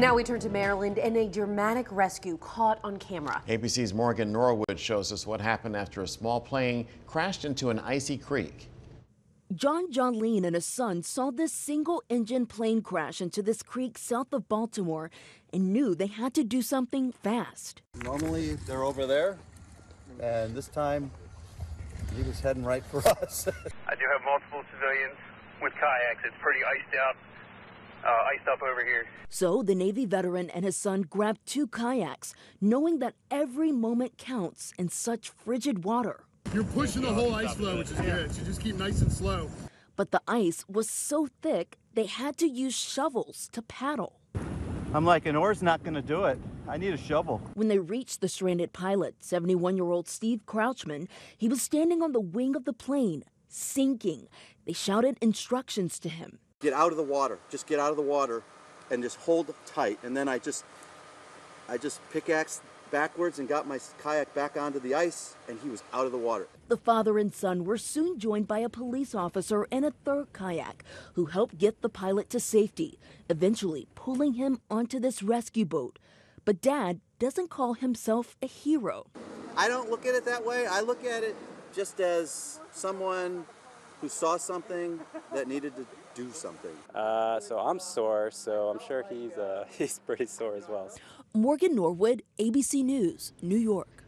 Now we turn to Maryland and a dramatic rescue caught on camera. ABC's Morgan Norwood shows us what happened after a small plane crashed into an icy creek. John John Gelinne and his son saw this single-engine plane crash into this creek south of Baltimore and knew they had to do something fast. Normally they're over there, and this time he was heading right for us. I do have multiple civilians with kayaks. It's pretty iced out. Iced up over here. So the Navy veteran and his son grabbed two kayaks, knowing that every moment counts in such frigid water. You're pushing the whole ice flow, which is good. You just keep nice and slow. But the ice was so thick, they had to use shovels to paddle. I'm like, an oar's not going to do it. I need a shovel. When they reached the stranded pilot, 71-year-old Steve Couchman, he was standing on the wing of the plane, sinking. They shouted instructions to him. Get out of the water, just get out of the water and just hold tight. And then I just pickaxed backwards and got my kayak back onto the ice, and he was out of the water. The father and son were soon joined by a police officer and a third kayak who helped get the pilot to safety, eventually pulling him onto this rescue boat. But Dad doesn't call himself a hero. I don't look at it that way. I look at it just as someone who saw something that needed to do something. So I'm sore, so I'm sure he's pretty sore as well. Morgan Norwood, ABC News, New York.